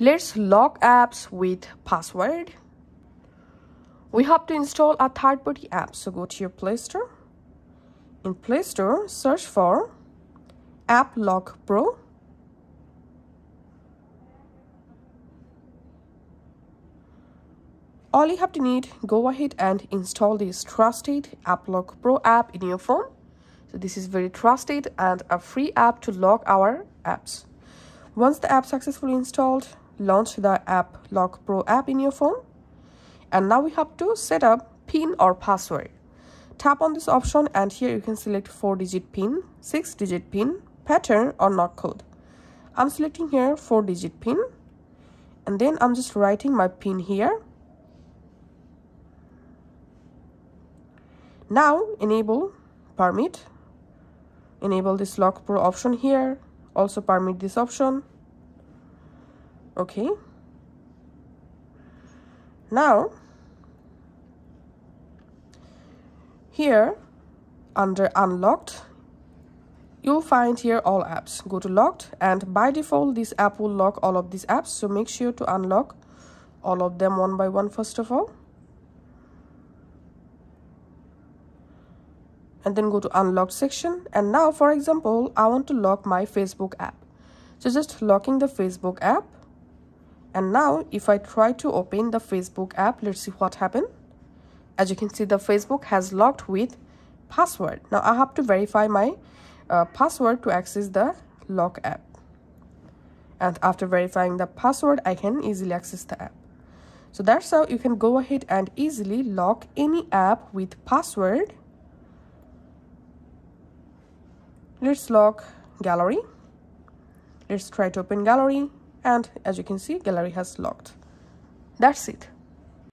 Let's lock apps with password. We have to install a third-party app, so go to your Play Store. In Play Store, search for App Lock Pro. All you have to need, go ahead and install this trusted App Lock Pro app in your phone. So this is very trusted and a free app to lock our apps. Once the app successfully installed, launch the App Lock Pro app in your phone. And now we have to set up PIN or password. Tap on this option and here you can select 4-digit PIN, 6-digit PIN, pattern or not code. I'm selecting here 4-digit PIN and then I'm just writing my PIN here. Now enable permit. Enable this Lock Pro option here. Also permit this option. Okay. Now, here under unlocked, you'll find here all apps. Go to locked and by default this app will lock all of these apps. So make sure to unlock all of them one by one first of all. And then go to unlocked section. And now for example, I want to lock my Facebook app. So just locking the Facebook app. And now if I try to open the Facebook app, let's see what happened. As you can see, the Facebook has locked with password. Now I have to verify my password to access the lock app. And after verifying the password, I can easily access the app. So that's how you can go ahead and easily lock any app with password. Let's lock Gallery. Let's try to open Gallery. And as you can see, Gallery has locked. That's it.